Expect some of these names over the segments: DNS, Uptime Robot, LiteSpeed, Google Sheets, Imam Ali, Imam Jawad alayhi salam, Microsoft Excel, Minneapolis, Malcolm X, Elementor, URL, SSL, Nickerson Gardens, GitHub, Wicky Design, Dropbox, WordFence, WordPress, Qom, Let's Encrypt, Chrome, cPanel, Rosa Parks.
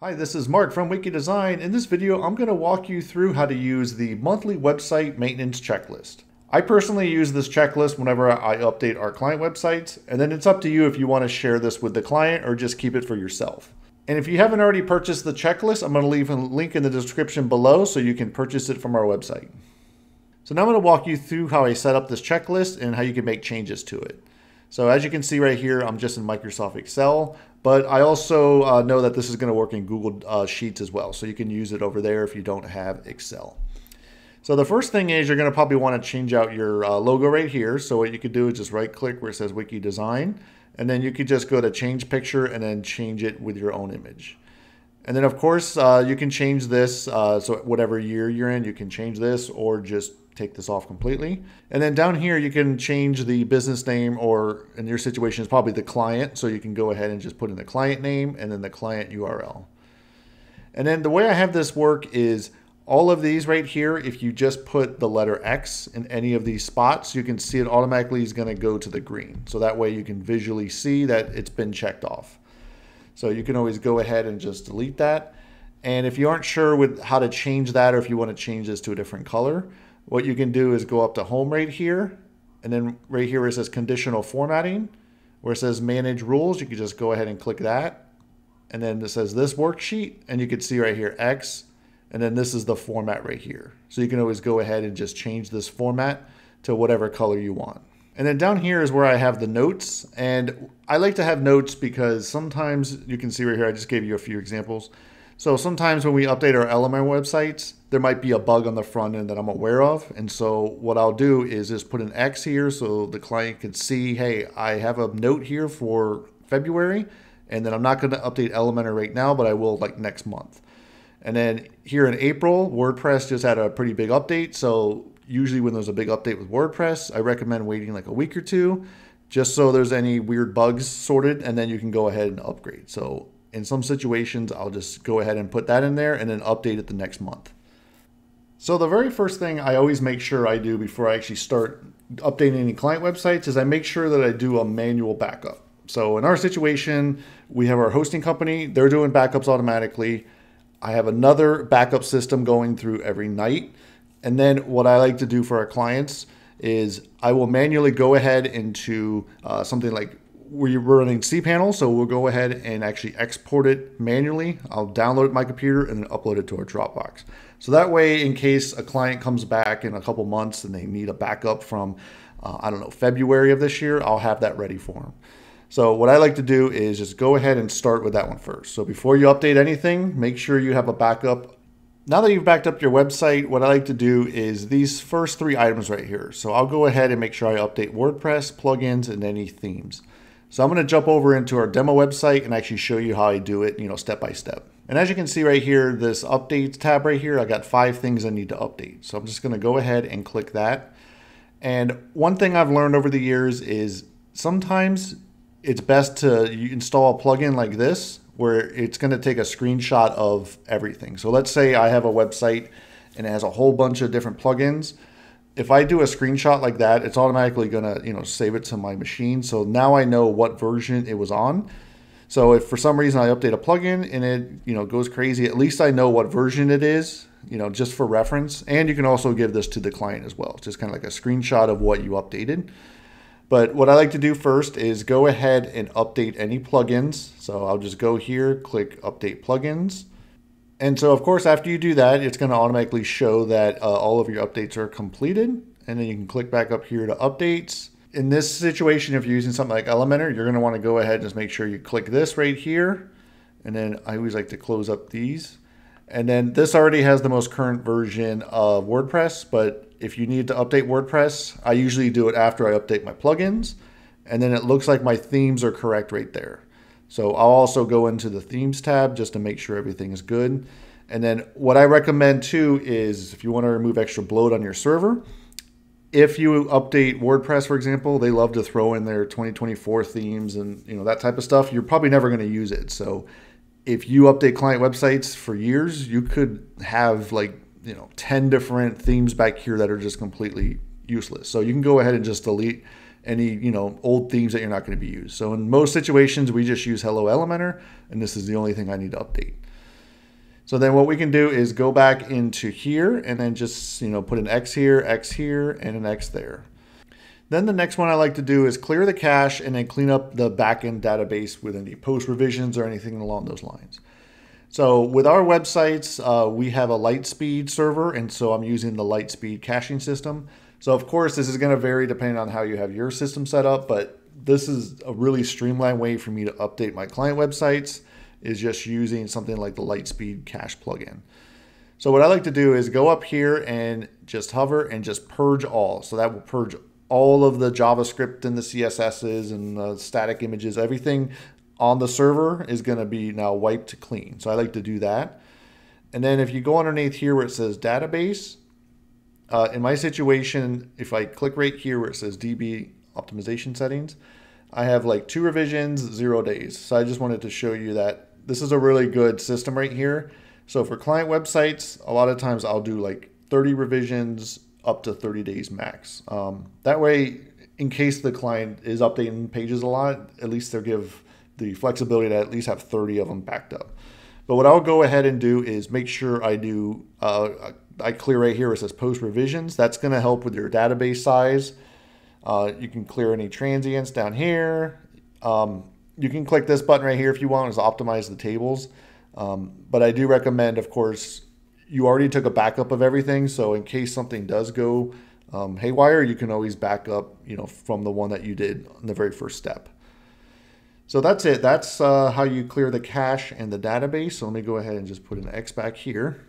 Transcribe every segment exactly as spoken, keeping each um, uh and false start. Hi, this is Mark from Wicky Design. In this video, I'm going to walk you through how to use the monthly website maintenance checklist. I personally use this checklist whenever I update our client websites, and then it's up to you if you want to share this with the client or just keep it for yourself. And if you haven't already purchased the checklist, I'm going to leave a link in the description below so you can purchase it from our website. So now I'm going to walk you through how I set up this checklist and how you can make changes to it. So as you can see right here, I'm just in Microsoft Excel, but I also uh, know that this is going to work in Google uh, Sheets as well. So you can use it over there if you don't have Excel. So the first thing is you're going to probably want to change out your uh, logo right here. So what you could do is just right click where it says Wicky Design, and then you could just go to change picture and then change it with your own image. And then of course uh, you can change this. Uh, so whatever year you're in, you can change this or just take this off completely. And then down here, you can change the business name, or in your situation is probably the client. So you can go ahead and just put in the client name and then the client U R L. And then the way I have this work is all of these right here, if you just put the letter X in any of these spots, you can see it automatically is going to go to the green. So that way you can visually see that it's been checked off. So you can always go ahead and just delete that. And if you aren't sure with how to change that, or if you want to change this to a different color, what you can do is go up to home right here, and then right here where it says conditional formatting, where it says manage rules, you can just go ahead and click that. And then it says this worksheet, and you can see right here X, and then this is the format right here. So you can always go ahead and just change this format to whatever color you want. And then down here is where I have the notes, and I like to have notes because sometimes you can see right here, I just gave you a few examples. So sometimes when we update our Elementor websites, there might be a bug on the front end that I'm aware of. And so what I'll do is just put an X here so the client can see, hey, I have a note here for February, and then I'm not going to update Elementor right now, but I will like next month. And then here in April, WordPress just had a pretty big update. So usually when there's a big update with WordPress, I recommend waiting like a week or two just so there's any weird bugs sorted, and then you can go ahead and upgrade. So in some situations, I'll just go ahead and put that in there and then update it the next month. So the very first thing I always make sure I do before I actually start updating any client websites is I make sure that I do a manual backup. So in our situation, we have our hosting company. They're doing backups automatically. I have another backup system going through every night. And then what I like to do for our clients is I will manually go ahead into uh, something like we're running cPanel, so we'll go ahead and actually export it manually. I'll download it to my computer and then upload it to our Dropbox. So that way, in case a client comes back in a couple months and they need a backup from, uh, I don't know, February of this year, I'll have that ready for them. So what I like to do is just go ahead and start with that one first. So before you update anything, make sure you have a backup. Now that you've backed up your website, what I like to do is these first three items right here. So I'll go ahead and make sure I update WordPress, plugins, and any themes. So I'm going to jump over into our demo website and actually show you how I do it, you know, step by step. And as you can see right here, this updates tab right here, I got five things I need to update. So I'm just going to go ahead and click that. And one thing I've learned over the years is sometimes it's best to install a plugin like this where it's going to take a screenshot of everything. So let's say I have a website and it has a whole bunch of different plugins. If I do a screenshot like that, it's automatically gonna, you know, save it to my machine. So now I know what version it was on. So if for some reason I update a plugin and it, you know, goes crazy, at least I know what version it is, you know, just for reference. And you can also give this to the client as well. It's just kind of like a screenshot of what you updated. But what I like to do first is go ahead and update any plugins. So I'll just go here, click update plugins. And so of course, after you do that, it's going to automatically show that uh, all of your updates are completed. And then you can click back up here to updates. In this situation, if you're using something like Elementor, you're going to want to go ahead and just make sure you click this right here. And then I always like to close up these. And then this already has the most current version of WordPress. But if you need to update WordPress, I usually do it after I update my plugins. And then it looks like my themes are correct right there. So I'll also go into the themes tab just to make sure everything is good. And then what I recommend too is if you want to remove extra bloat on your server, if you update WordPress, for example, they love to throw in their twenty twenty-four themes and, you know, that type of stuff. You're probably never going to use it. So if you update client websites for years, you could have like, you know, ten different themes back here that are just completely useless. So you can go ahead and just delete any, you know, old themes that you're not going to be used. So in most situations, we just use Hello Elementor, and this is the only thing I need to update. So then what we can do is go back into here and then just, you know, put an X here, X here, and an X there. Then the next one I like to do is clear the cache and then clean up the backend database with any post revisions or anything along those lines. So with our websites, uh, we have a LiteSpeed server, and so I'm using the LiteSpeed caching system. So of course, this is going to vary depending on how you have your system set up, but this is a really streamlined way for me to update my client websites, is just using something like the LiteSpeed cache plugin. So what I like to do is go up here and just hover and just purge all. So that will purge all of the JavaScript and the C S S's and the static images. Everything on the server is going to be now wiped clean. So I like to do that. And then if you go underneath here where it says database, uh, in my situation, if I click right here where it says D B optimization settings, I have like two revisions, zero days. So I just wanted to show you that this is a really good system right here. So for client websites, a lot of times I'll do like thirty revisions up to thirty days max. Um, that way, in case the client is updating pages a lot, at least they'll give the flexibility to at least have thirty of them backed up. But what I'll go ahead and do is make sure I do, uh, I clear right here where it says post revisions. That's gonna help with your database size. Uh, you can clear any transients down here. Um, You can click this button right here if you want, is optimize the tables. Um, but I do recommend, of course, you already took a backup of everything. So in case something does go um, haywire, you can always back up, you know, from the one that you did in the very first step. So that's it. That's uh, how you clear the cache and the database. So let me go ahead and just put an X back here.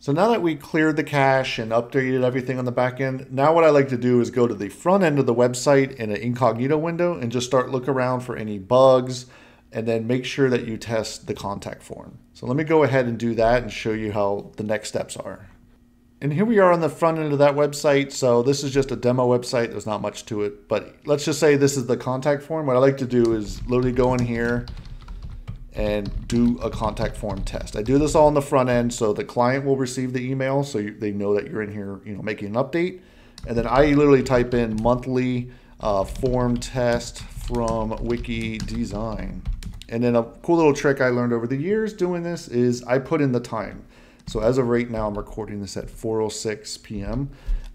So now that we cleared the cache and updated everything on the back end, now what I like to do is go to the front end of the website in an incognito window and just start look around for any bugs, and then make sure that you test the contact form. So let me go ahead and do that and show you how the next steps are. And here we are on the front end of that website. So this is just a demo website. There's not much to it, but let's just say this is the contact form. What I like to do is literally go in here and do a contact form test. I do this all on the front end, so the client will receive the email, so you, they know that you're in here, you know, making an update. And then I literally type in monthly uh, form test from Wicky Design. And then a cool little trick I learned over the years doing this is I put in the time. So as of right now, I'm recording this at four oh six p m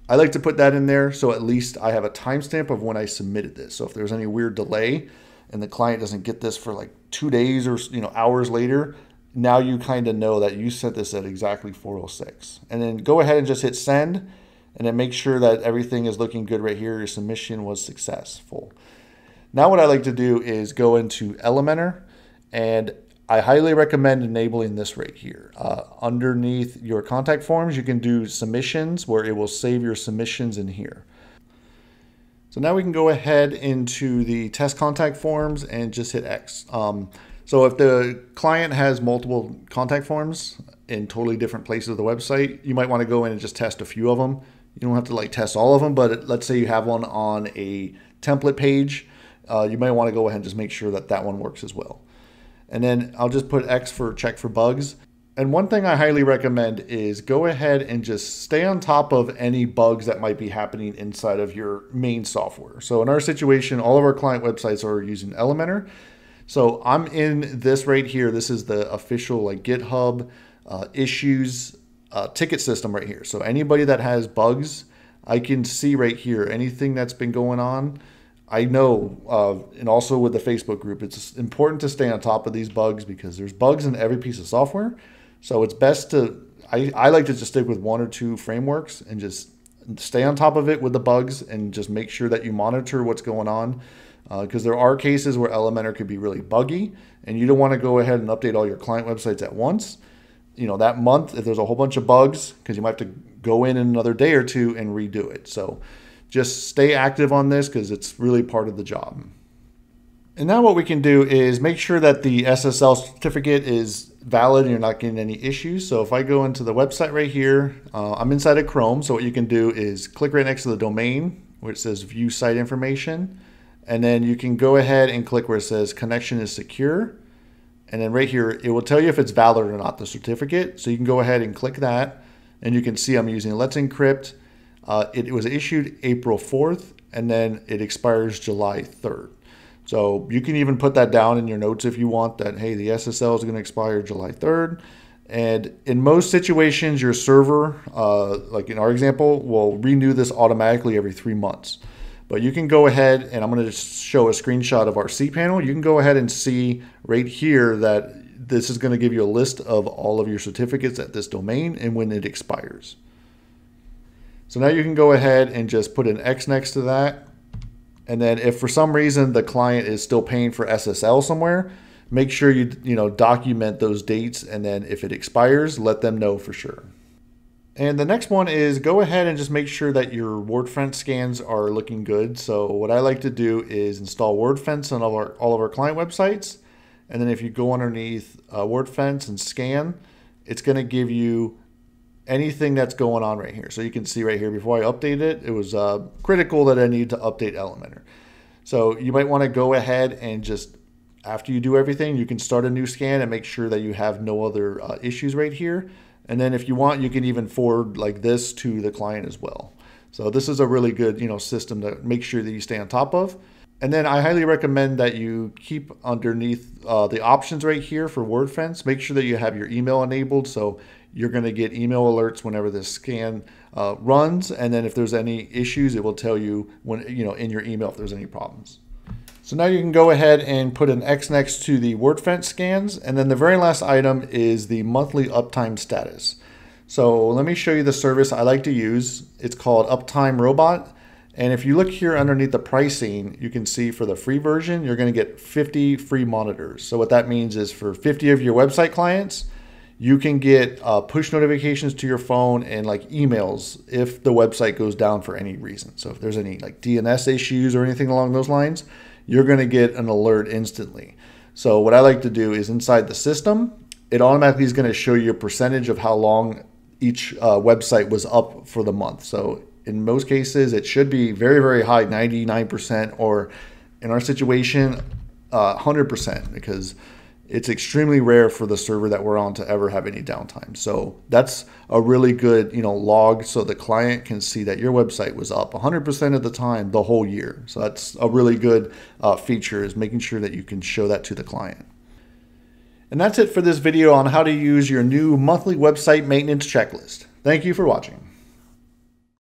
I like to put that in there, so at least I have a timestamp of when I submitted this. So if there's any weird delay, and the client doesn't get this for like two days or, you know, hours later, now you kind of know that you sent this at exactly four oh six. And then go ahead and just hit send, and then make sure that everything is looking good right here. Your submission was successful. Now what I like to do is go into Elementor, and I highly recommend enabling this right here. Uh, underneath your contact forms, you can do submissions, where it will save your submissions in here. So now we can go ahead into the test contact forms and just hit X. Um, so if the client has multiple contact forms in totally different places of the website, you might want to go in and just test a few of them. You don't have to like test all of them, but let's say you have one on a template page. Uh, you might want to go ahead and just make sure that that one works as well. And then I'll just put X for check for bugs. And one thing I highly recommend is go ahead and just stay on top of any bugs that might be happening inside of your main software. So in our situation, all of our client websites are using Elementor. So I'm in this right here. This is the official like GitHub uh, issues uh, ticket system right here. So anybody that has bugs, I can see right here, anything that's been going on. I know, uh, and also with the Facebook group, it's important to stay on top of these bugs because there's bugs in every piece of software. So it's best to, I, I like to just stick with one or two frameworks and just stay on top of it with the bugs and just make sure that you monitor what's going on. Because uh, there are cases where Elementor could be really buggy and you don't want to go ahead and update all your client websites at once. You know, that month, if there's a whole bunch of bugs, because you might have to go in another day or two and redo it. So just stay active on this because it's really part of the job. And now what we can do is make sure that the S S L certificate is valid and you're not getting any issues. So if I go into the website right here, uh, I'm inside of Chrome. So what you can do is click right next to the domain where it says view site information. And then you can go ahead and click where it says connection is secure. And then right here, it will tell you if it's valid or not, the certificate. So you can go ahead and click that. And you can see I'm using Let's Encrypt. Uh, it was issued April fourth and then it expires July third. So you can even put that down in your notes if you want that, hey, the S S L is going to expire July third And in most situations, your server, uh, like in our example, will renew this automatically every three months. But you can go ahead, and I'm going to just show a screenshot of our cPanel. You can go ahead and see right here that this is going to give you a list of all of your certificates at this domain and when it expires. So now you can go ahead and just put an X next to that. And then if for some reason the client is still paying for S S L somewhere, make sure you, you know, document those dates. And then if it expires, let them know for sure. And the next one is go ahead and just make sure that your WordFence scans are looking good. So what I like to do is install WordFence on all, our, all of our client websites. And then if you go underneath uh, WordFence and scan, it's going to give you anything that's going on right here. So you can see right here, before I update it, it was uh, critical that I need to update Elementor. So you might want to go ahead and just, after you do everything, you can start a new scan and make sure that you have no other uh, issues right here. And then if you want, you can even forward like this to the client as well. So this is a really good, you know, system to make sure that you stay on top of. And then I highly recommend that you keep underneath uh, the options right here for WordFence. Make sure that you have your email enabled. So you're going to get email alerts whenever this scan uh, runs. And then if there's any issues, it will tell you when, you know, in your email if there's any problems. So now you can go ahead and put an X next to the WordFence scans. And then the very last item is the monthly uptime status. So let me show you the service I like to use. It's called Uptime Robot. And if you look here underneath the pricing, you can see for the free version, you're going to get fifty free monitors. So what that means is for fifty of your website clients, you can get uh, push notifications to your phone and like emails if the website goes down for any reason. So if there's any like D N S issues or anything along those lines, you're going to get an alert instantly. So what I like to do is inside the system, it automatically is going to show you a percentage of how long each uh, website was up for the month. So in most cases, it should be very, very high, ninety-nine percent, or in our situation, uh, one hundred percent, because it's extremely rare for the server that we're on to ever have any downtime. So that's a really good, you know, log, so the client can see that your website was up one hundred percent of the time the whole year. So that's a really good uh, feature, is making sure that you can show that to the client. And that's it for this video on how to use your new monthly website maintenance checklist. Thank you for watching.